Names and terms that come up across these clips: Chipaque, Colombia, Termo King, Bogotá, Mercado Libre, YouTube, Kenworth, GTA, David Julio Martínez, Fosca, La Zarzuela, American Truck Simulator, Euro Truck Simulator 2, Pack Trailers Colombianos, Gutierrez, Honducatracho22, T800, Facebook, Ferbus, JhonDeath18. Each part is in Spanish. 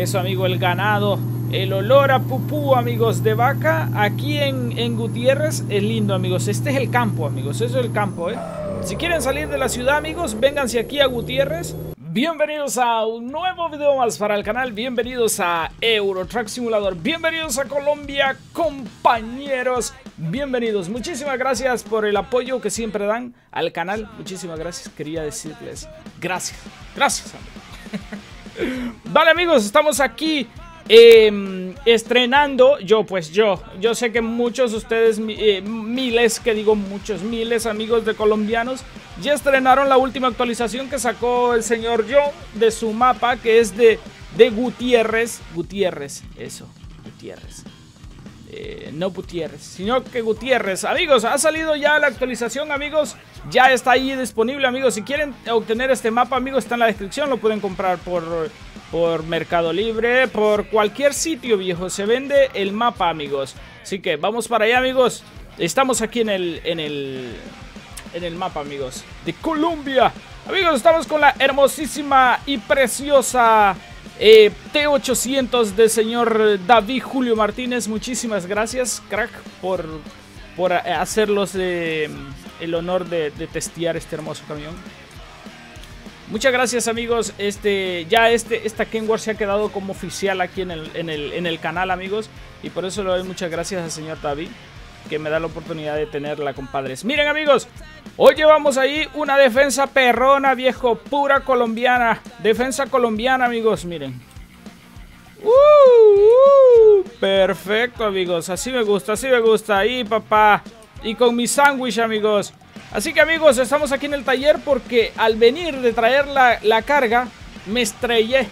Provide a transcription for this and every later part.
Eso, amigo, el ganado, el olor a pupú, amigos, de vaca aquí en Gutierrez es lindo, amigos. Este es el campo, amigos, eso es el campo, ¿eh? Si quieren salir de la ciudad, amigos, vénganse aquí a Gutierrez. Bienvenidos a un nuevo video más para el canal, bienvenidos a Euro Truck Simulator, bienvenidos a Colombia, compañeros, bienvenidos. Muchísimas gracias por el apoyo que siempre dan al canal, muchísimas gracias, quería decirles gracias, gracias, amigos. Vale, amigos, estamos aquí estrenando, yo sé que muchos de ustedes, miles, que digo muchos, miles, amigos de colombianos, ya estrenaron la última actualización que sacó el señor John de su mapa, que es de Gutierrez. Gutierrez. No Gutierrez, sino que Gutierrez. Amigos, ha salido ya la actualización, amigos. Ya está ahí disponible, amigos. Si quieren obtener este mapa, amigos, está en la descripción. Lo pueden comprar por Mercado Libre, por cualquier sitio, viejo. Se vende el mapa, amigos. Así que vamos para allá, amigos. Estamos aquí en el mapa, amigos, de Colombia. Amigos, estamos con la hermosísima y preciosa T800 del señor David Julio Martínez. Muchísimas gracias, crack, por hacerlos el honor de testear este hermoso camión. Muchas gracias, amigos. Esta Kenworth se ha quedado como oficial aquí en el canal, amigos, y por eso le doy muchas gracias al señor David, que me da la oportunidad de tenerla, compadres. Miren, amigos, hoy llevamos ahí una defensa perrona, viejo, pura colombiana. Defensa colombiana, amigos, miren. Perfecto, amigos, así me gusta, así me gusta. Ahí, papá. Y con mi sándwich, amigos. Así que, amigos, estamos aquí en el taller porque al venir de traer la carga, me estrellé,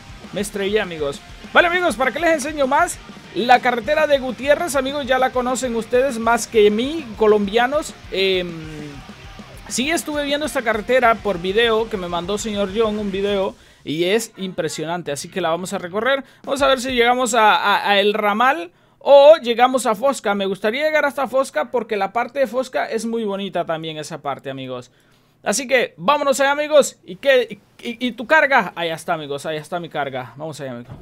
amigos. Vale, amigos, ¿para qué les enseño más? La carretera de Gutierrez, amigos, ya la conocen ustedes más que mí, colombianos. Sí estuve viendo esta carretera por video que me mandó señor John, un video, y es impresionante, así que la vamos a recorrer. Vamos a ver si llegamos a el ramal o llegamos a Fosca. Me gustaría llegar hasta Fosca porque la parte de Fosca es muy bonita también, esa parte, amigos. Así que vámonos allá, amigos. ¿Y tu carga? Allá está, amigos, allá está mi carga. Vamos allá, amigos.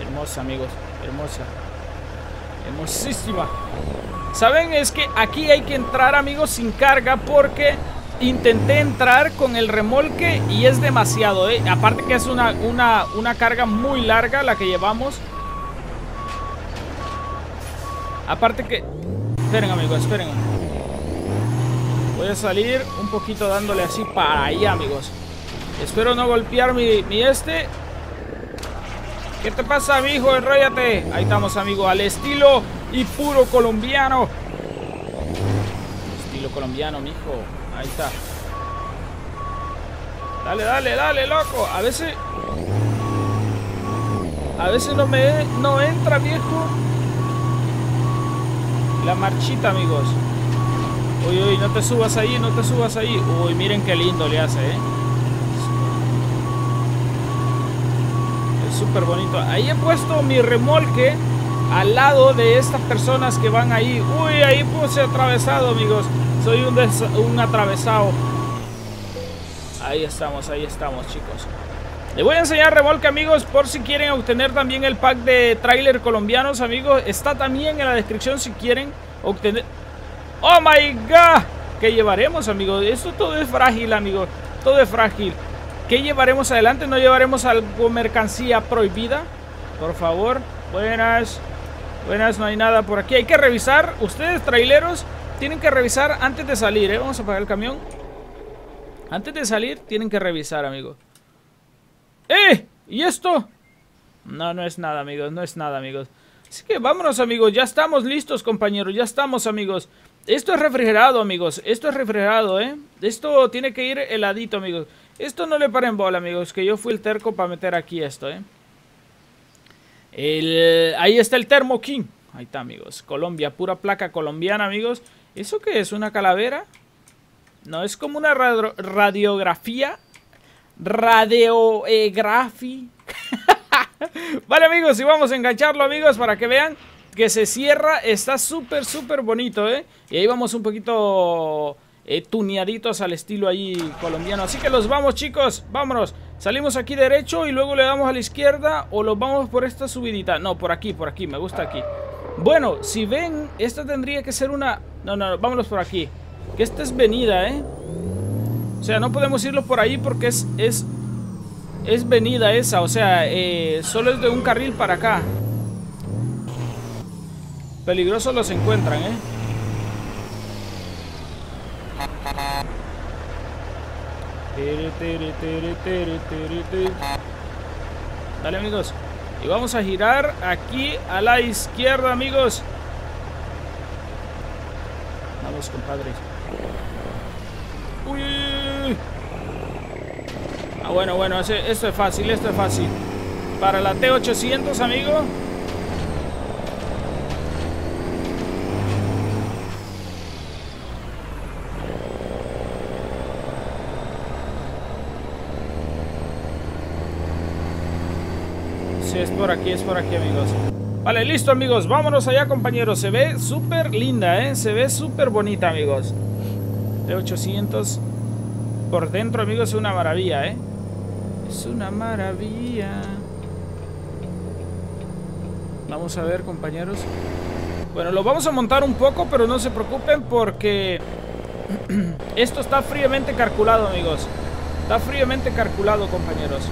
Hermosa, amigos, hermosa, hermosísima. Saben, es que aquí hay que entrar, amigos, sin carga, porque intenté entrar con el remolque y es demasiado, ¿eh? Aparte que es una carga muy larga la que llevamos. Aparte que... Esperen, amigos, esperen. Voy a salir un poquito dándole así para allá, amigos. Espero no golpear mi este. ¿Qué te pasa, mijo? Enróllate. Ahí estamos, amigos, al estilo y puro colombiano. Estilo colombiano, mijo. Ahí está. Dale, dale, dale, loco. A veces no entra, viejo, la marchita, amigos. Uy, uy, no te subas ahí, no te subas ahí. Uy, miren qué lindo le hace, ¿eh? Súper bonito. Ahí he puesto mi remolque al lado de estas personas que van ahí. Uy, ahí puse atravesado, amigos. Soy un atravesado. Ahí estamos, chicos. Les voy a enseñar remolque, amigos, por si quieren obtener también el pack de tráiler colombianos, amigos. Está también en la descripción si quieren obtener. ¡Oh, my God! ¿Qué llevaremos, amigos? Esto todo es frágil, amigos. Todo es frágil. ¿Qué llevaremos adelante? ¿No llevaremos algo, mercancía prohibida? Por favor. Buenas. Buenas, no hay nada por aquí. Hay que revisar. Ustedes, traileros, tienen que revisar antes de salir, ¿eh? Vamos a apagar el camión. Antes de salir, tienen que revisar, amigos. ¡Eh! ¿Y esto? No, no es nada, amigos. No es nada, amigos. Así que vámonos, amigos. Ya estamos listos, compañeros. Ya estamos, amigos. Esto es refrigerado, amigos. Esto es refrigerado, ¿eh? Esto tiene que ir heladito, amigos. Esto no le paren bola, amigos, que yo fui el terco para meter aquí esto, ¿eh? Ahí está el Termo King. Ahí está, amigos. Colombia, pura placa colombiana, amigos. ¿Eso qué es? ¿Una calavera? No, es como una radiografía. Radiografía. Vale, amigos, y vamos a engancharlo, amigos, para que vean que se cierra. Está súper, súper bonito, ¿eh? Y ahí vamos un poquito... tuneaditos al estilo ahí colombiano. Así que los vamos, chicos, vámonos. Salimos aquí derecho y luego le damos a la izquierda, o los vamos por esta subidita. No, por aquí, me gusta aquí. Bueno, si ven, esta tendría que ser una... No, no, no, vámonos por aquí, que esta es venida, ¿eh? O sea, no podemos irlo por ahí porque es venida esa, o sea, solo es de un carril para acá. Peligrosos los encuentran, ¿eh? Dale, amigos. Y vamos a girar aquí a la izquierda, amigos. Vamos, compadres. Uy, uy, uy. Ah, bueno, bueno, esto es fácil, esto es fácil. Para la T800, amigo. Sí, es por aquí, amigos. Vale, listo, amigos, vámonos allá, compañeros. Se ve súper linda, ¿eh? Se ve súper bonita, amigos. T800 por dentro, amigos, es una maravilla, ¿eh? Es una maravilla. Vamos a ver, compañeros. Bueno, lo vamos a montar un poco, pero no se preocupen porque esto está fríamente calculado, amigos. Está fríamente calculado, compañeros.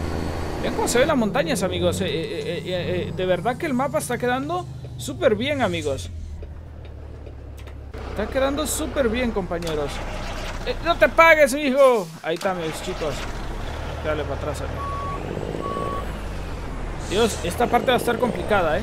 Vean cómo se ven las montañas, amigos. De verdad que el mapa está quedando súper bien, amigos. Está quedando súper bien, compañeros. ¡No te pagues, hijo! Ahí está, mis chicos. Dale para atrás, amigo. Dios, esta parte va a estar complicada, ¿eh?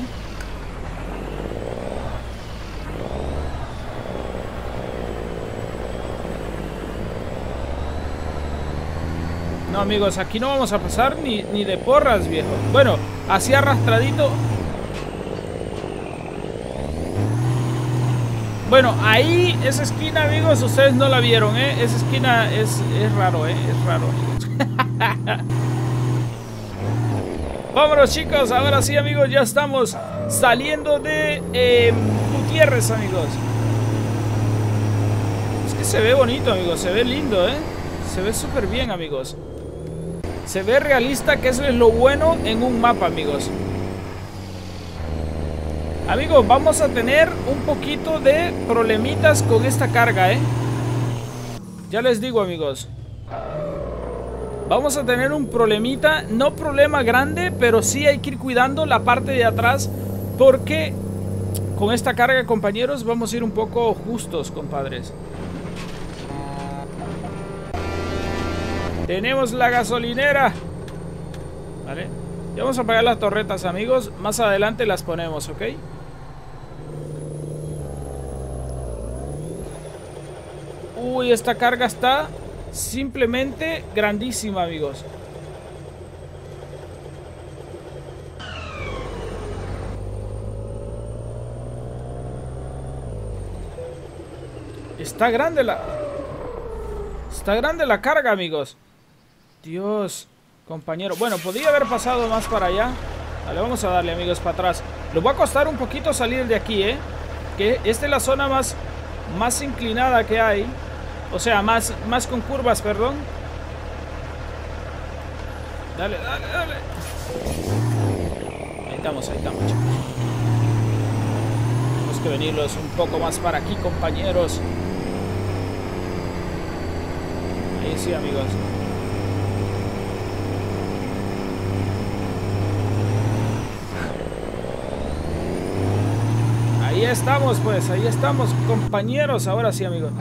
No, amigos, aquí no vamos a pasar ni de porras, viejo. Bueno, así arrastradito. Bueno, ahí, esa esquina, amigos, ustedes no la vieron, ¿eh? Esa esquina es raro, ¿eh? Es raro. Vámonos, chicos. Ahora sí, amigos, ya estamos saliendo de Gutierrez, amigos. Es que se ve bonito, amigos. Se ve lindo, ¿eh? Se ve súper bien, amigos. Se ve realista, que eso es lo bueno en un mapa, amigos. Amigos, vamos a tener un poquito de problemitas con esta carga, ¿eh? Ya les digo, amigos. Vamos a tener un problemita, no problema grande, pero sí hay que ir cuidando la parte de atrás, porque con esta carga, compañeros, vamos a ir un poco justos, compadres. Tenemos la gasolinera. Vale. Ya vamos a apagar las torretas, amigos. Más adelante las ponemos, ¿ok? Uy, esta carga está simplemente grandísima, amigos. Está grande la... Está grande la carga, amigos. Dios, compañero. Bueno, podría haber pasado más para allá. Vale, vamos a darle, amigos, para atrás. Nos va a costar un poquito salir de aquí, ¿eh? Que esta es la zona más inclinada que hay. O sea, más con curvas, perdón. Dale, dale, dale. Ahí estamos, chicos. Tenemos que venirlos un poco más para aquí, compañeros. Ahí sí, amigos. Ahí estamos, pues, ahí estamos, compañeros. Ahora sí, amigos.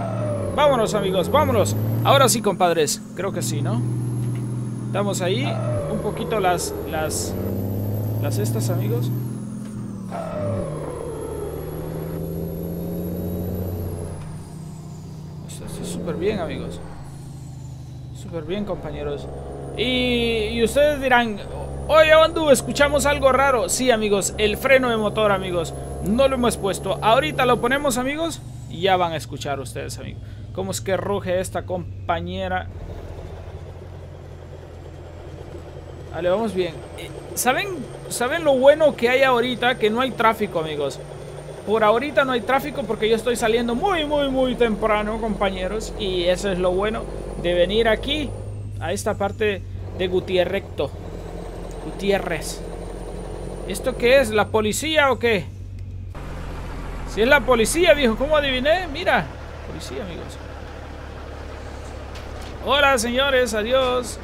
Vámonos, amigos, vámonos. Ahora sí, compadres, creo que sí, ¿no? Estamos ahí. Un poquito las estas, amigos. Esto está súper bien, amigos. Súper bien, compañeros. Y ustedes dirán, oye, Bandu, escuchamos algo raro. Sí, amigos, el freno de motor, amigos. No lo hemos puesto. Ahorita lo ponemos, amigos, y ya van a escuchar ustedes, amigos, cómo es que ruge esta compañera. Vale, vamos bien. ¿Saben lo bueno que hay ahorita? Que no hay tráfico, amigos. Por ahorita no hay tráfico porque yo estoy saliendo muy temprano, compañeros. Y eso es lo bueno de venir aquí a esta parte de Gutierrez. ¿Esto qué es? ¿La policía o qué? Si es la policía, viejo, ¿cómo adiviné? Mira, policía, amigos. Hola, señores, adiós.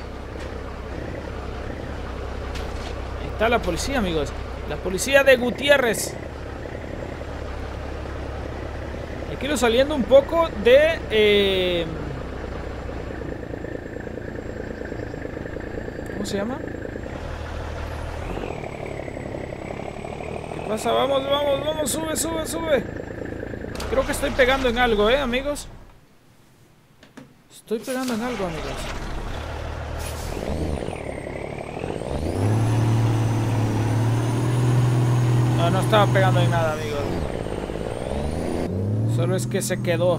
Ahí está la policía, amigos. La policía de Gutierrez. Quiero saliendo un poco de ¿cómo se llama? ¿Qué pasa? Vamos, sube. Creo que estoy pegando en algo, amigos. Estoy pegando en algo, amigos. No, no estaba pegando en nada, amigos. Solo es que se quedó.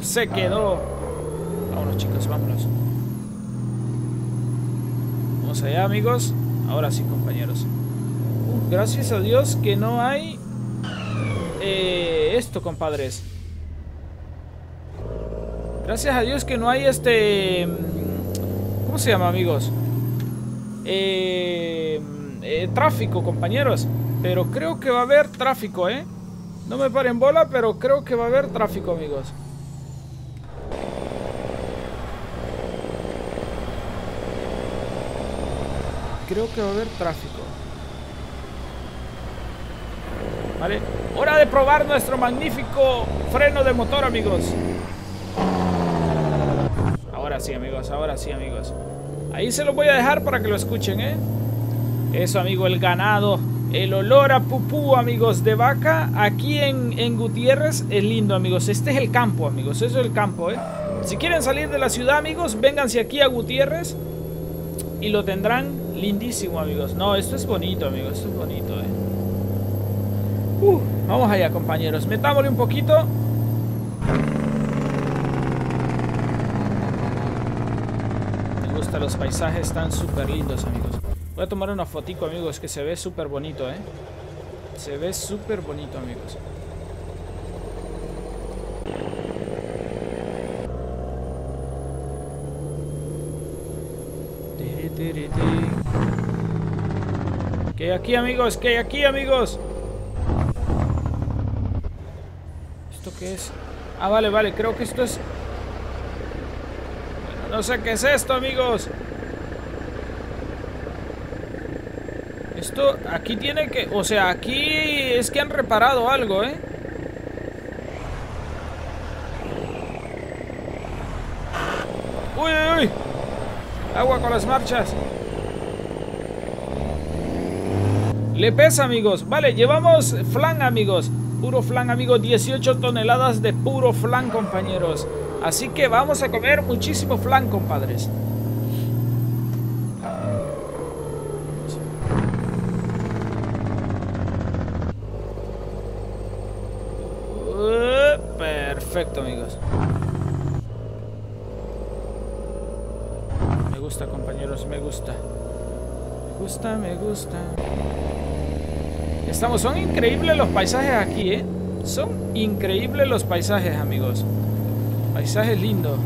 Vámonos, chicos, vámonos. Vamos allá, amigos. Ahora sí, compañeros. Gracias a Dios que no hay esto, compadres. Gracias a Dios que no hay este... ¿Cómo se llama, amigos? Tráfico, compañeros. Pero creo que va a haber tráfico, No me paren bola, pero creo que va a haber tráfico, amigos. Creo que va a haber tráfico. Vale. Hora de probar nuestro magnífico freno de motor, amigos. Ahora sí, amigos. Ahora sí, amigos. Ahí se lo voy a dejar para que lo escuchen, Eso, amigo, el ganado. El olor a pupú, amigos, de vaca aquí en Gutierrez es lindo, amigos. Este es el campo, amigos. Eso es el campo, Si quieren salir de la ciudad, amigos, vénganse aquí a Gutierrez y lo tendrán lindísimo, amigos. No, esto es bonito, amigos. Esto es bonito, vamos allá, compañeros. Metámosle un poquito. Me gustan los paisajes, están súper lindos, amigos. Voy a tomar una fotico, amigos, que se ve súper bonito, Se ve súper bonito, amigos. ¿Qué hay aquí, amigos? ¿Qué hay aquí, amigos? ¿Esto qué es? Ah, vale, creo que esto es... Bueno, no sé qué es esto, amigos. Esto aquí tiene que... O sea, aquí es que han reparado algo, ¡Uy! Agua con las marchas. Le pesa, amigos. Vale, llevamos flan, amigos. Puro flan, amigos. 18 toneladas de puro flan, compañeros. Así que vamos a comer muchísimo flan, compadres. Perfecto, amigos. Me gusta, compañeros, me gusta. Me gusta. Son increíbles los paisajes aquí, Son increíbles los paisajes, amigos. Paisajes lindos.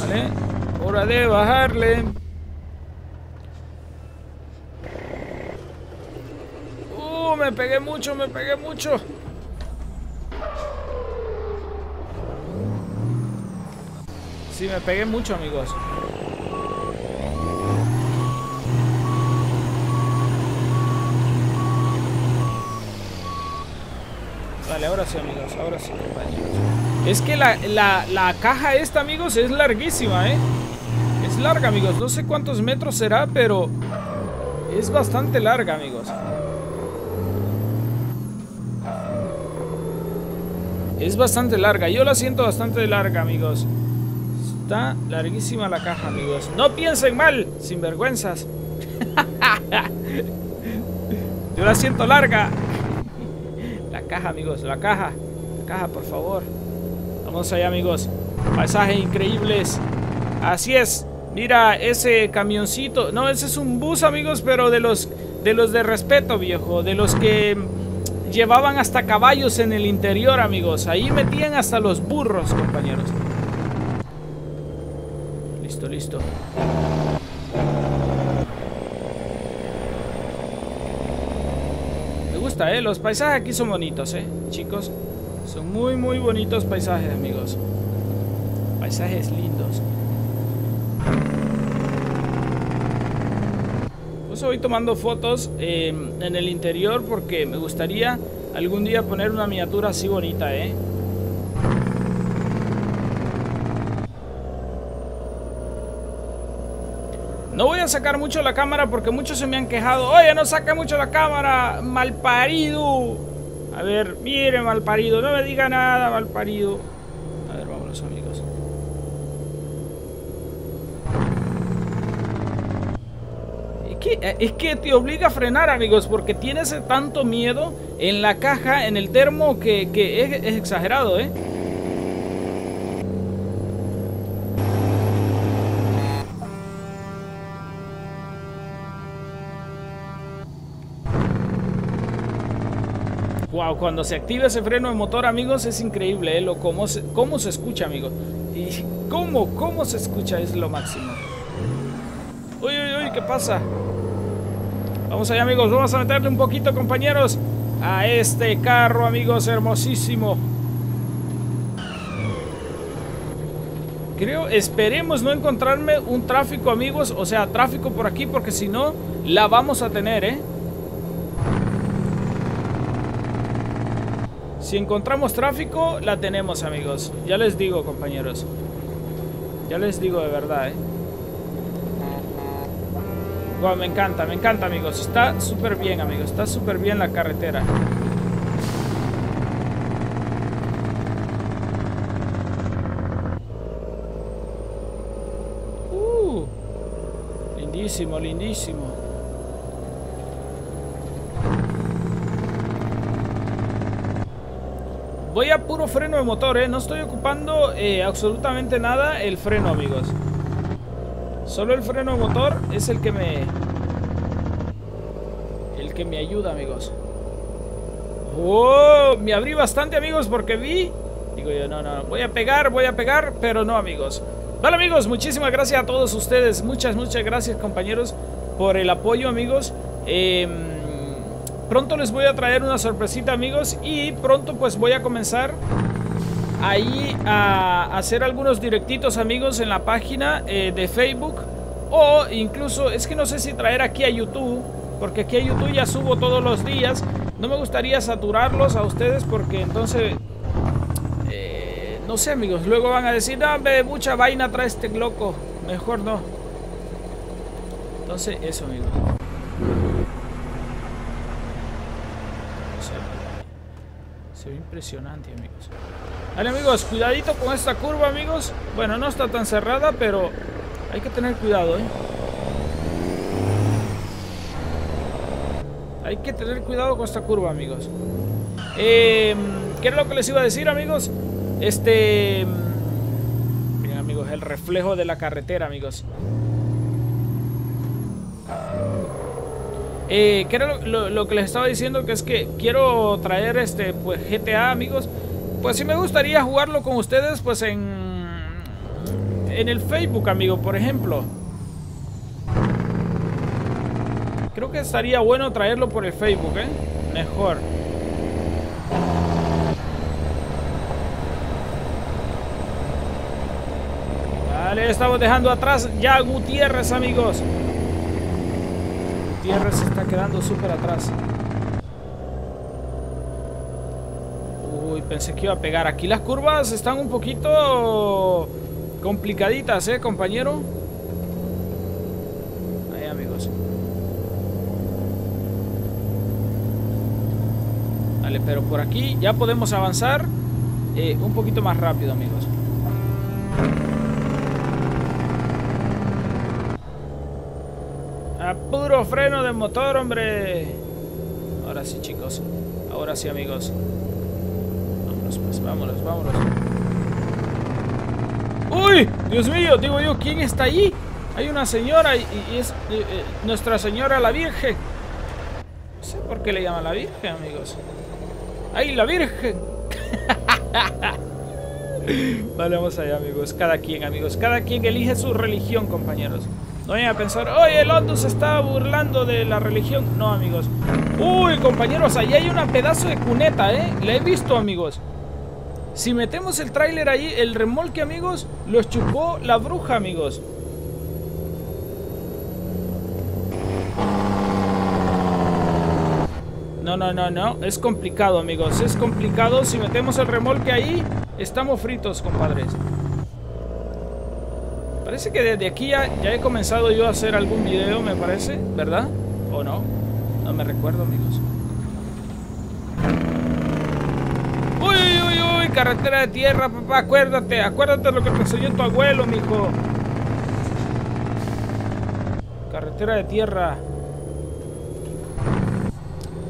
Vale, hora de bajarle. Me pegué mucho. Sí, me pegué mucho, amigos. Vale, ahora sí, amigos. Ahora sí, compañeros. Es que la caja esta, amigos, es larguísima, Es larga, amigos. No sé cuántos metros será, pero es bastante larga, amigos. Es bastante larga, yo la siento bastante larga, amigos. Está larguísima la caja, amigos. No piensen mal, sinvergüenzas. Yo la siento larga. La caja, amigos, la caja. La caja, por favor. Vamos allá, amigos. Paisajes increíbles. Así es. Mira, ese camioncito. No, ese es un bus, amigos, pero de los de los de respeto, viejo, de los que llevaban hasta caballos en el interior, amigos. Ahí metían hasta los burros, compañeros. Listo, listo. Me gusta, los paisajes aquí son bonitos, chicos. Son muy, muy bonitos paisajes, amigos. Paisajes lindos. Hoy tomando fotos en el interior porque me gustaría algún día poner una miniatura así bonita, No voy a sacar mucho la cámara porque muchos se me han quejado. Oye, no saca mucho la cámara, malparido. A ver, mire, malparido, no me diga nada, malparido. A ver, vámonos, amigos. Es que te obliga a frenar, amigos, porque tienes tanto miedo en la caja, en el termo, que es exagerado, Wow, cuando se activa ese freno de motor, amigos, es increíble, cómo se escucha, amigos. Y cómo se escucha es lo máximo. Uy, uy, uy, ¿qué pasa? Vamos allá, amigos, vamos a meterle un poquito, compañeros, a este carro, amigos, hermosísimo. Esperemos no encontrarme un tráfico, amigos, o sea, tráfico por aquí, porque si no, la vamos a tener, Si encontramos tráfico, la tenemos, amigos. Ya les digo, compañeros. Ya les digo de verdad, Wow, me encanta, amigos. Está súper bien, amigos. Está súper bien la carretera. Lindísimo, lindísimo. Voy a puro freno de motor, No estoy ocupando absolutamente nada el freno, amigos. Solo el freno de motor es el que me ayuda, amigos. ¡Oh! Me abrí bastante, amigos, porque vi... Digo yo, no, voy a pegar, pero no, amigos. Vale, amigos, muchísimas gracias a todos ustedes. Muchas, muchas gracias, compañeros, por el apoyo, amigos. Pronto les voy a traer una sorpresita, amigos. Y pronto, pues, voy a comenzar... ahí a hacer algunos directitos, amigos, en la página de Facebook, o incluso es que no sé si traer aquí a YouTube, porque aquí a YouTube ya subo todos los días. No me gustaría saturarlos a ustedes porque entonces no sé, amigos, luego van a decir, no, hombre, mucha vaina trae este loco, mejor no. Entonces eso, amigos. Se ve impresionante, amigos. Vale, amigos, cuidadito con esta curva, amigos. Bueno, no está tan cerrada, pero hay que tener cuidado, Hay que tener cuidado con esta curva, amigos. ¿Qué era lo que les iba a decir, amigos? Miren, amigos, el reflejo de la carretera, amigos. ¿Qué era lo que les estaba diciendo? Que es que quiero traer pues GTA, amigos. Pues sí me gustaría jugarlo con ustedes, pues en el Facebook, amigo, por ejemplo. Creo que estaría bueno traerlo por el Facebook, Mejor. Vale, estamos dejando atrás ya a Gutierrez, amigos. Gutierrez se está quedando súper atrás. Pensé que iba a pegar. Aquí las curvas están un poquito complicaditas, compañero. Ahí, amigos. Vale, pero por aquí ya podemos avanzar un poquito más rápido, amigos. A puro freno de motor, hombre. Ahora sí, chicos. Ahora sí, amigos. Pues vámonos, vámonos. ¡Uy! Dios mío, digo yo, ¿quién está allí? Hay una señora y es Nuestra Señora la Virgen. ¿Por qué le llaman la Virgen, amigos? ¡Ay, la Virgen! Vale, vamos allá, amigos. Cada quien elige su religión, compañeros. No vayan a pensar, oye, el Hondu se está burlando de la religión. No, amigos. Uy, compañeros, allí hay una pedazo de cuneta, ¿eh? La he visto, amigos. Si metemos el tráiler allí, el remolque, amigos, los chupó la bruja, amigos. No. Es complicado, amigos. Es complicado. Si metemos el remolque ahí, estamos fritos, compadres. Parece que desde aquí ya he comenzado yo a hacer algún video, me parece, ¿verdad? ¿O no? No me recuerdo, amigos. Uy, carretera de tierra, papá, acuérdate de lo que te enseñó tu abuelo, mijo. Carretera de tierra.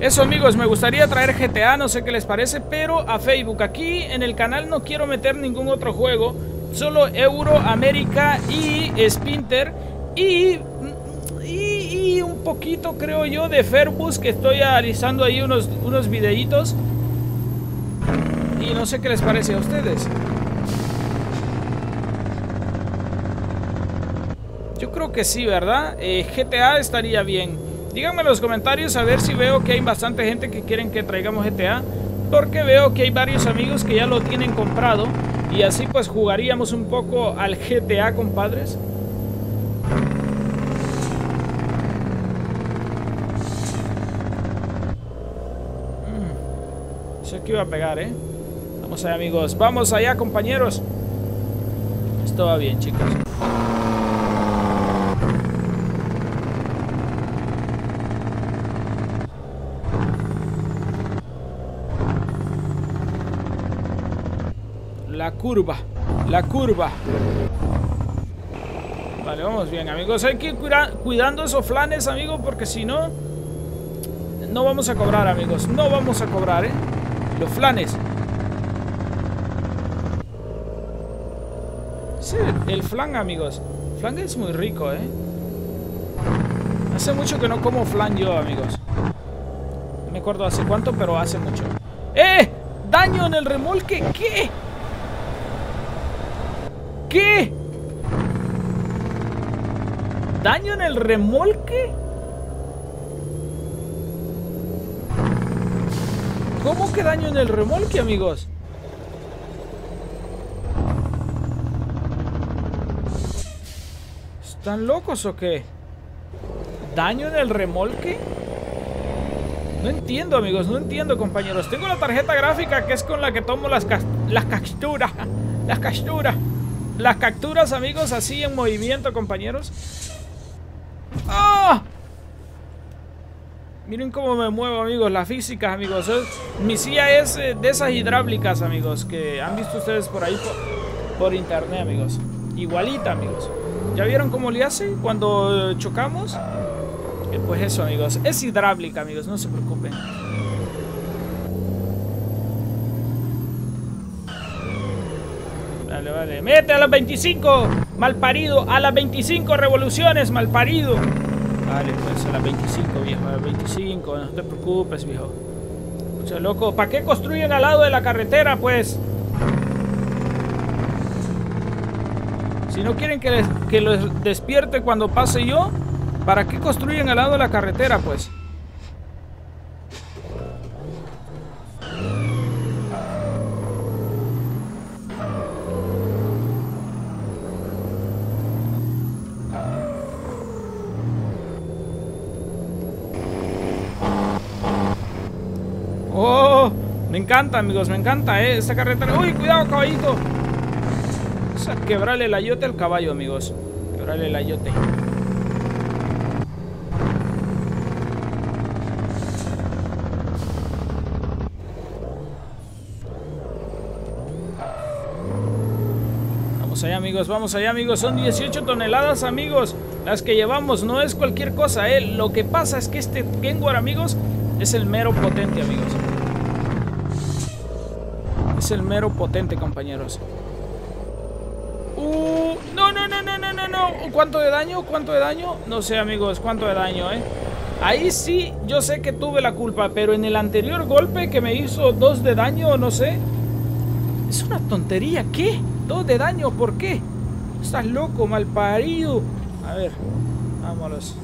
Eso, amigos, me gustaría traer GTA, no sé qué les parece, pero a Facebook. Aquí en el canal no quiero meter ningún otro juego, solo Euro, América y Spinter y un poquito, creo yo, de Ferbus, que estoy analizando ahí unos videitos. Y no sé qué les parece a ustedes. Yo creo que sí, ¿verdad? GTA estaría bien. Díganme en los comentarios a ver si veo que hay bastante gente que quieren que traigamos GTA, porque veo que hay varios amigos que ya lo tienen comprado y así pues jugaríamos un poco al GTA, compadres. Sé que iba a pegar, ¿eh? Vamos allá, amigos. Vamos allá, compañeros. Esto va bien, chicos. La curva. Vale, vamos bien, amigos. Hay que ir cuidando esos flanes, amigos, porque si no, no vamos a cobrar, amigos. No vamos a cobrar, ¿eh? Los flanes. Sí, el flan, amigos. El flan es muy rico, ¿eh? Hace mucho que no como flan yo, amigos. No me acuerdo hace cuánto, pero hace mucho. ¡Eh! ¡Daño en el remolque! ¿Qué? ¿Qué? ¿Daño en el remolque? ¿Cómo que daño en el remolque, amigos? ¿Están locos o qué? ¿Daño en el remolque? No entiendo, amigos, no entiendo, compañeros. Tengo la tarjeta gráfica que es con la que tomo las capturas, amigos, así en movimiento, compañeros. ¡Ah! Miren cómo me muevo, amigos. Las físicas, amigos. Mi silla es de esas hidráulicas, amigos, que han visto ustedes por ahí por internet, amigos. Igualita, amigos. ¿Ya vieron cómo le hace cuando chocamos? Pues eso, amigos. Es hidráulica, amigos. No se preocupen. Vale, vale. Mete a las 25, malparido. A las 25 revoluciones, malparido. Vale, pues a las 25, viejo. A las 25, no te preocupes, viejo. O sea, loco, ¿para qué construyen al lado de la carretera, pues? Si no quieren que los despierte cuando pase yo, ¿para qué construyen al lado de la carretera, pues? Me encanta, amigos, me encanta, esta carretera. ¡Uy, cuidado, caballito! Vamos a quebrarle el ayote al caballo, amigos. Quebrarle el ayote. Vamos allá, amigos, vamos allá, amigos. Son 18 toneladas, amigos, las que llevamos. No es cualquier cosa, ¿eh? Lo que pasa es que este Kenworth, amigos, es el mero potente, amigos. Es el mero potente, compañeros. No. ¿Cuánto de daño? No sé, amigos, cuánto de daño, Ahí sí, yo sé que tuve la culpa, pero en el anterior golpe que me hizo 2 de daño, no sé. Es una tontería, ¿qué? 2 de daño, ¿por qué? Estás loco, mal parido. A ver, vámonos.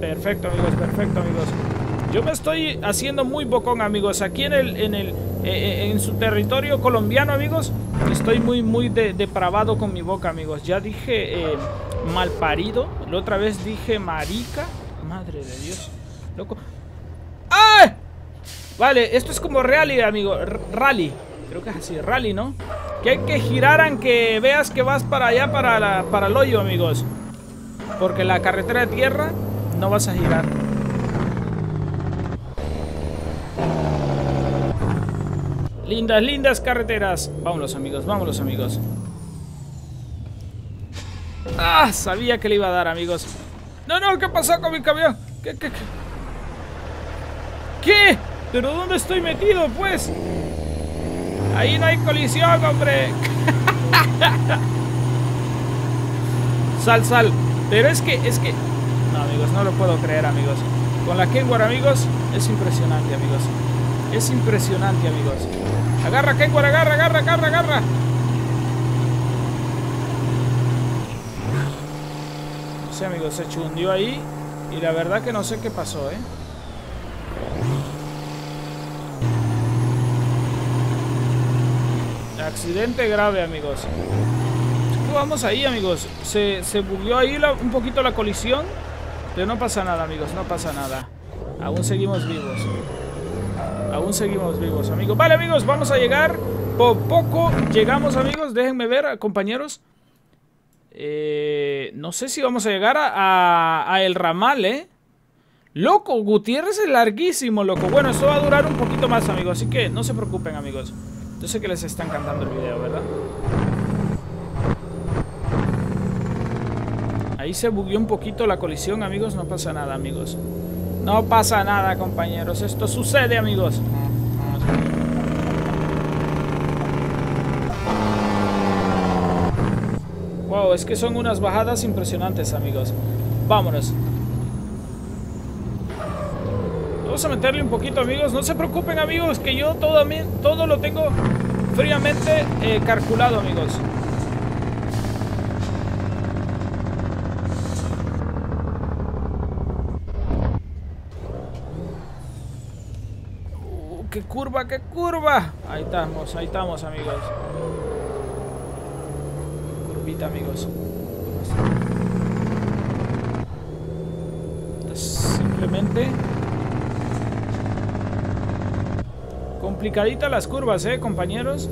Perfecto, amigos, perfecto, amigos. Yo me estoy haciendo muy bocón, amigos. Aquí en su territorio colombiano, amigos, estoy muy depravado con mi boca, amigos. Ya dije malparido. La otra vez dije marica. Madre de Dios, loco. ¡Ah! Vale, esto es como rally, amigo. Rally, creo que es así, rally, ¿no? Que hay que girar aunque veas que vas para allá, para el hoyo, amigos. Porque la carretera de tierra no vas a girar. Lindas, lindas carreteras. Vámonos, amigos, vámonos, amigos. Ah, sabía que le iba a dar, amigos. No, no, ¿qué pasó con mi camión? ¿Qué? ¿Pero dónde estoy metido, pues? Ahí no hay colisión, hombre. Sal, sal. Pero es que... No, amigos, no lo puedo creer, amigos. Con la Kenworth, amigos, es impresionante, amigos. Es impresionante, amigos. Agarra, Kenworth, agarra, agarra, agarra, agarra. No sé, amigos, se chundió ahí. Y la verdad que no sé qué pasó, ¿eh? Accidente grave, amigos. Vamos ahí, amigos. Se bugueó ahí un poquito la colisión. Pero no pasa nada, amigos, no pasa nada. Aún seguimos vivos. Aún seguimos vivos, amigos. Vale, amigos, vamos a llegar. Por poco llegamos, amigos. Déjenme ver, compañeros. No sé si vamos a llegar a el ramal, ¿eh? Loco, Gutiérrez es larguísimo, loco. Bueno, esto va a durar un poquito más, amigos. Así que no se preocupen, amigos. Yo sé que les está encantando el video, ¿verdad? Ahí se bugueó un poquito la colisión, amigos. No pasa nada, amigos. No pasa nada, compañeros. Esto sucede, amigos. Wow, es que son unas bajadas impresionantes, amigos. Vámonos. Vamos a meterle un poquito, amigos. No se preocupen, amigos, que yo todo lo tengo fríamente calculado, amigos. ¡Qué curva, qué curva! Ahí estamos, amigos. Curvita, amigos. Simplemente... complicaditas las curvas, compañeros.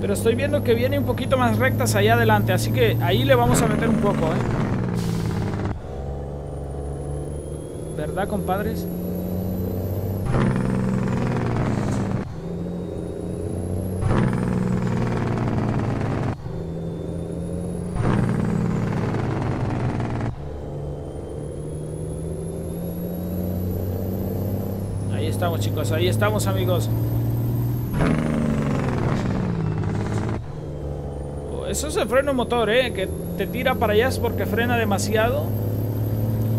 Pero estoy viendo que viene un poquito más rectas allá adelante, así que ahí le vamos a meter un poco, ¿verdad, compadres? Estamos, chicos, ahí estamos, amigos. Eso es el freno motor, que te tira para allá es porque frena demasiado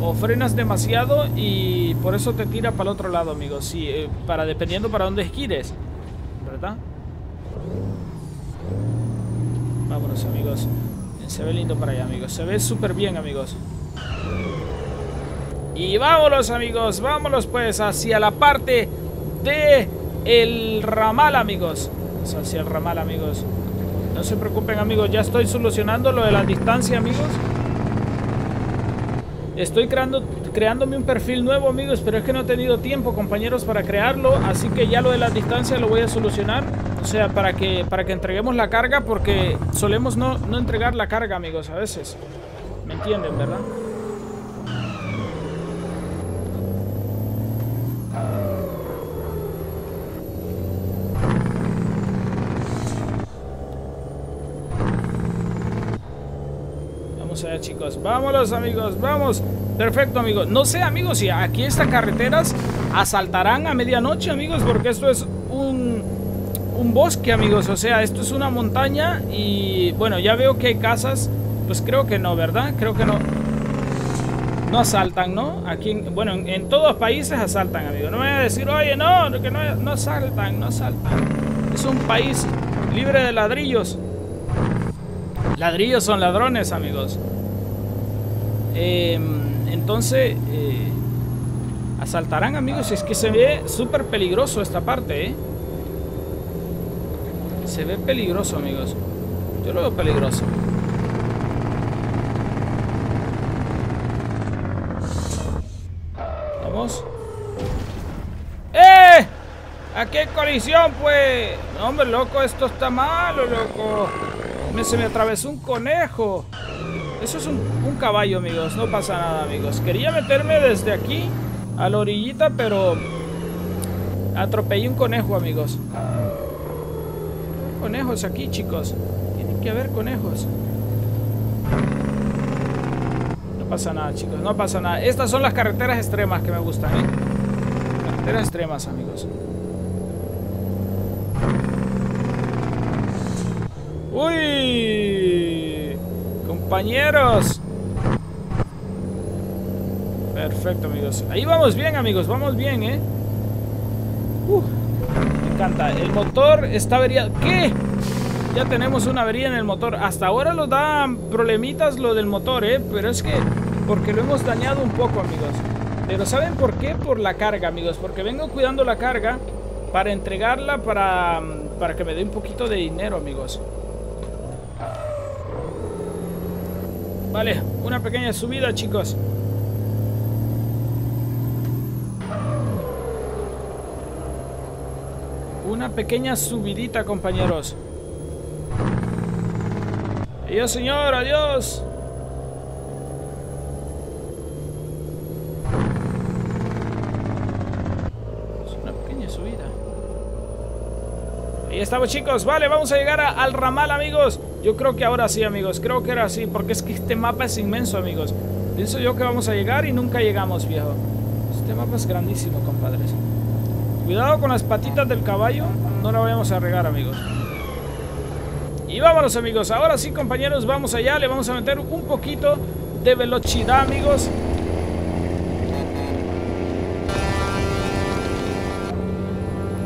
o frenas demasiado y por eso te tira para el otro lado, amigos. Sí, dependiendo para dónde gires, ¿verdad? Vámonos, amigos. Se ve lindo para allá, amigos. Se ve súper bien, amigos. Y vámonos, amigos, vámonos pues hacia la parte de el ramal, amigos. Vamos hacia el ramal, amigos. No se preocupen, amigos, ya estoy solucionando lo de la distancia, amigos. Estoy creándome un perfil nuevo, amigos, pero es que no he tenido tiempo, compañeros, para crearlo. Así que ya lo de la distancia lo voy a solucionar. O sea, para que entreguemos la carga, porque solemos no entregar la carga, amigos, a veces. ¿Me entienden, verdad? Chicos, vámonos, amigos, vamos. Perfecto, amigos. No sé, amigos, si aquí estas carreteras asaltarán a medianoche, amigos, porque esto es un un bosque, amigos. O sea, esto es una montaña. Y bueno, ya veo que hay casas. Pues creo que no, ¿verdad? Creo que no. No asaltan, ¿no? Aquí, bueno, en todos los países asaltan, amigos. No me voy a decir, oye, no, que no asaltan, no asaltan. Es un país libre de ladrillos. Ladrillos son ladrones, amigos. Entonces, asaltarán, amigos. Es que se ve súper peligroso esta parte, ¿eh? Se ve peligroso, amigos. Yo lo veo peligroso. Vamos. ¡Eh! Aquí hay colisión, pues. No, hombre, loco, esto está malo, loco. Se me atravesó un conejo. Eso es un caballo, amigos. No pasa nada, amigos. Quería meterme desde aquí a la orillita, pero atropellé un conejo, amigos. Conejos aquí, chicos. Tienen que haber conejos. No pasa nada, chicos. No pasa nada. Estas son las carreteras extremas que me gustan, ¿eh? Carreteras extremas, amigos. ¡Uy! Compañeros. Perfecto, amigos. Ahí vamos bien, amigos. Vamos bien, ¿eh? Me encanta. El motor está averiado. ¿Qué? Ya tenemos una avería en el motor. Hasta ahora lo dan problemitas lo del motor, ¿eh? Pero es que porque lo hemos dañado un poco, amigos. Pero ¿saben por qué? Por la carga, amigos. Porque vengo cuidando la carga para entregarla para que me dé un poquito de dinero, amigos. Vale, una pequeña subida, chicos. Una pequeña subidita, compañeros. Adiós, señor, adiós. Es una pequeña subida. Ahí estamos, chicos. Vale, vamos a llegar al ramal, amigos. Yo creo que ahora sí, amigos, creo que era así. Porque es que este mapa es inmenso, amigos. Pienso yo que vamos a llegar y nunca llegamos, viejo. Este mapa es grandísimo, compadres. Cuidado con las patitas del caballo. No la vayamos a regar, amigos. Y vámonos, amigos. Ahora sí, compañeros, vamos allá. Le vamos a meter un poquito de velocidad, amigos.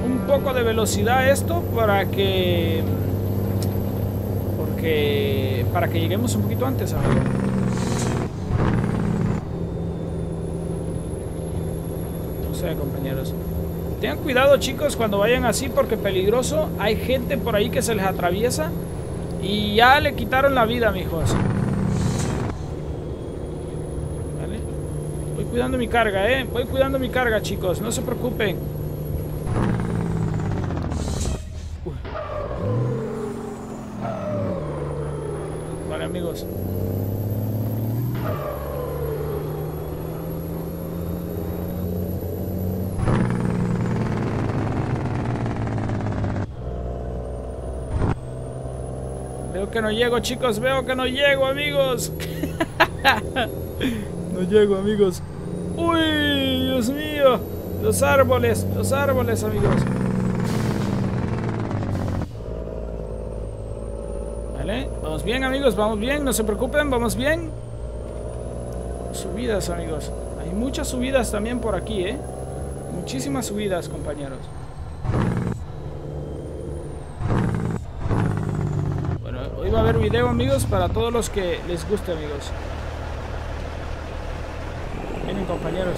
Un poco de velocidad a esto para que... para que lleguemos un poquito antes, amigo. No sé, compañeros. Tengan cuidado, chicos, cuando vayan así, porque peligroso. Hay gente por ahí que se les atraviesa y ya le quitaron la vida, mijos. Vale. Voy cuidando mi carga, voy cuidando mi carga, chicos. No se preocupen. Amigos, veo que no llego, chicos. Veo que no llego, amigos. No llego, amigos. Uy, Dios mío. Los árboles, amigos. Vamos bien, amigos, vamos bien, no se preocupen, vamos bien. Subidas, amigos. Hay muchas subidas también por aquí, ¿eh? Muchísimas subidas, compañeros. Bueno, hoy va a haber video, amigos, para todos los que les guste, amigos. Miren, compañeros.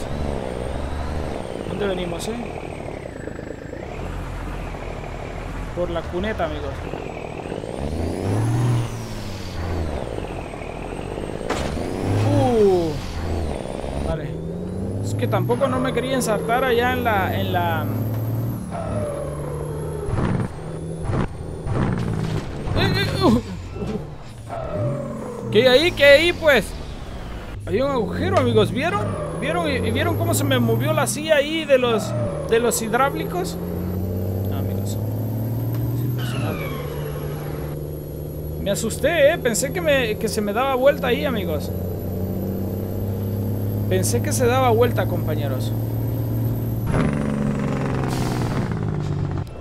¿Dónde venimos, Por la cuneta, amigos. Que tampoco no me quería ensartar allá en la ¿Qué hay ahí, pues? Hay un agujero, amigos, ¿vieron? ¿Vieron cómo se me movió la silla ahí de los hidráulicos? No, amigos. Es impresionante, amigos. Me asusté, pensé que se me daba vuelta ahí, amigos. Pensé que se daba vuelta, compañeros.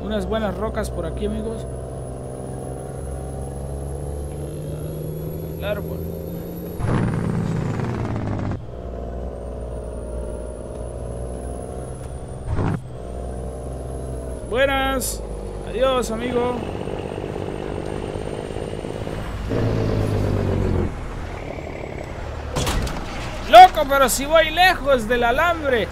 unas buenas rocas por aquí, amigos. El árbol. Buenas. Adiós, amigo. Loco, pero si voy lejos del alambre.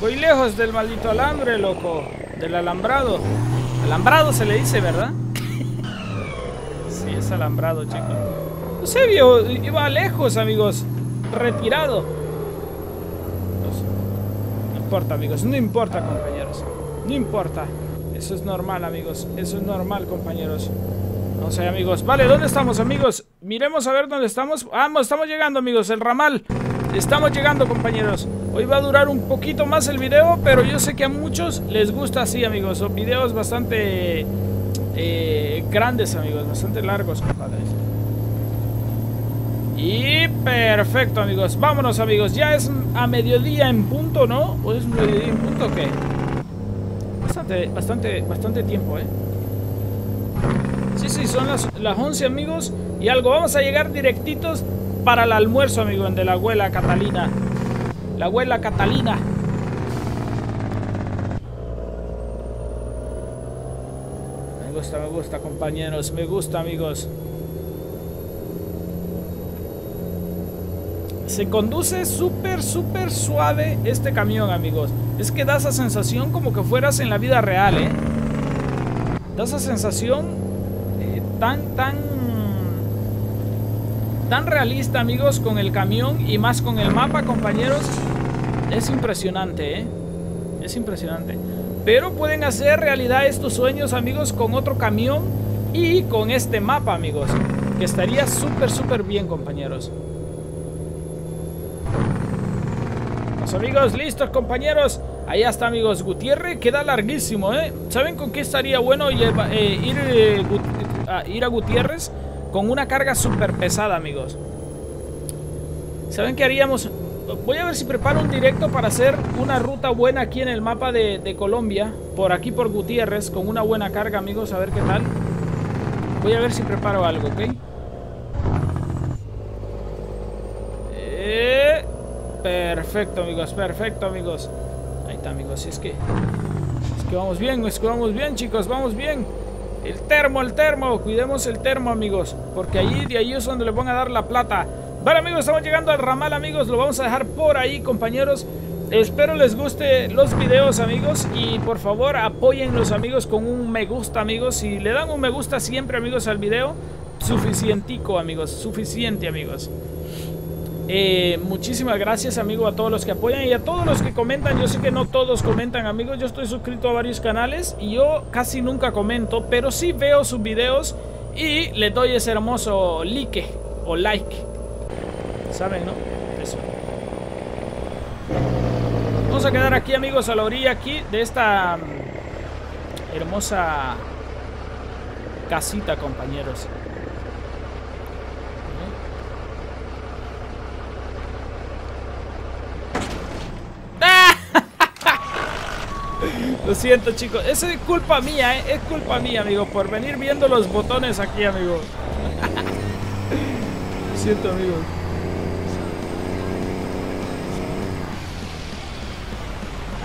Voy lejos del maldito alambre, loco. Del alambrado. Alambrado se le dice, ¿verdad? Sí, es alambrado, chicos. No sé, viejo. Iba lejos, amigos. Retirado. No importa, amigos, no importa, compañeros, no importa, eso es normal, amigos, eso es normal, compañeros. No sé, amigos, vale, ¿dónde estamos, amigos? Miremos a ver dónde estamos. Vamos, estamos llegando, amigos, el ramal, estamos llegando, compañeros. Hoy va a durar un poquito más el video, pero yo sé que a muchos les gusta así, amigos, o videos bastante grandes, amigos, bastante largos, compadres. Y perfecto, amigos, vámonos, amigos. Ya es a mediodía en punto, ¿no? ¿O es mediodía en punto o qué? Bastante tiempo, ¿eh? Sí, son las 11, amigos. Y algo, vamos a llegar directitos para el almuerzo, amigos, de la abuela Catalina. La abuela Catalina. Me gusta, compañeros. Me gusta, amigos. Se conduce súper suave este camión, amigos. Es que da esa sensación como que fueras en la vida real, ¿eh? Da esa sensación tan realista, amigos, con el camión y más con el mapa, compañeros. Es impresionante, ¿eh? Es impresionante. Pero pueden hacer realidad estos sueños, amigos, con otro camión y con este mapa, amigos. Que estaría súper bien, compañeros. Amigos, listos, compañeros. Allá está, amigos, Gutiérrez. Queda larguísimo, ¿eh? ¿Saben con qué estaría bueno ir a Gutiérrez? Con una carga súper pesada, amigos. ¿Saben qué haríamos? Voy a ver si preparo un directo para hacer una ruta buena aquí en el mapa de Colombia. Por aquí, por Gutiérrez, con una buena carga, amigos. A ver qué tal. Voy a ver si preparo algo, ¿ok? Perfecto, amigos, perfecto, amigos. Ahí está, amigos, es que vamos bien, chicos, vamos bien. El termo, cuidemos el termo, amigos, porque ahí, de ahí es donde le van a dar la plata. Vale, amigos, estamos llegando al ramal, amigos, lo vamos a dejar por ahí, compañeros. Espero les guste los videos, amigos, y por favor apoyen los amigos con un me gusta, amigos. Si le dan un me gusta siempre, amigos, al video, suficientico, amigos, suficiente, amigos. Muchísimas gracias, amigos, a todos los que apoyan y a todos los que comentan. Yo sé que no todos comentan, amigos. Yo estoy suscrito a varios canales y yo casi nunca comento, pero sí veo sus videos y les doy ese hermoso like o like. ¿Saben, no? Eso. Vamos a quedar aquí, amigos, a la orilla aquí de esta hermosa casita, compañeros. Lo siento, chicos, eso es culpa mía, ¿eh? Es culpa mía, amigos, por venir viendo los botones aquí, amigos. Lo siento, amigos.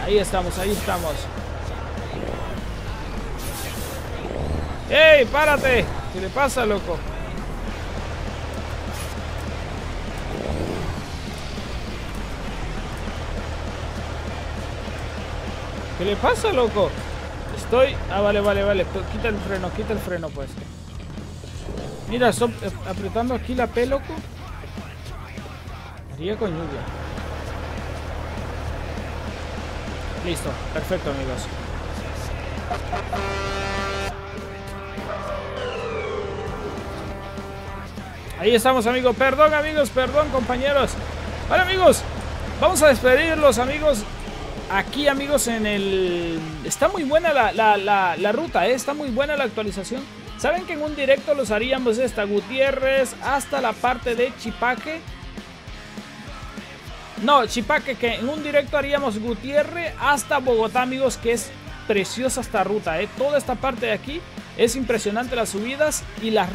Ahí estamos, ahí estamos. ¡Ey, párate! ¿Qué le pasa, loco? ¿Qué le pasa, loco? Estoy... Ah, vale. Quita el freno, pues. Mira, estoy apretando aquí la P, loco. Haría con lluvia. Listo, perfecto, amigos. Ahí estamos, amigos. Perdón, amigos, perdón, compañeros. Vale, amigos, vamos a despedirlos, amigos. Aquí, amigos, en el... Está muy buena la ruta, ¿eh? Está muy buena la actualización. ¿Saben que en un directo los haríamos esta Gutiérrez hasta la parte de Chipaque? No, Chipaque, que en un directo haríamos Gutierrez hasta Bogotá, amigos, que es preciosa esta ruta, ¿eh? Toda esta parte de aquí es impresionante, las subidas y las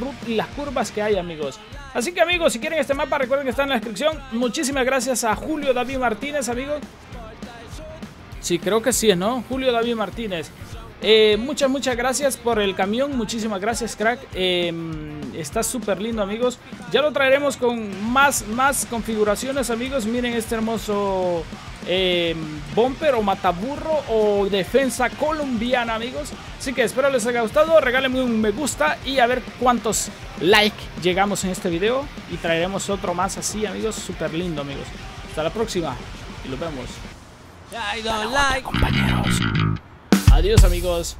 curvas que hay, amigos. Así que, amigos, si quieren este mapa, recuerden que está en la descripción. Muchísimas gracias a Julio David Martínez, amigos. Sí, creo que sí, ¿no? Julio David Martínez. Muchas gracias por el camión. Muchísimas gracias, crack. Está súper lindo, amigos. Ya lo traeremos con más configuraciones, amigos. Miren este hermoso bumper o mataburro o defensa colombiana, amigos. Así que espero les haya gustado. Regálenme un me gusta y a ver cuántos likes llegamos en este video. Y traeremos otro más así, amigos. Súper lindo, amigos. Hasta la próxima y nos vemos. I don't like. Compañeros. Adiós, amigos.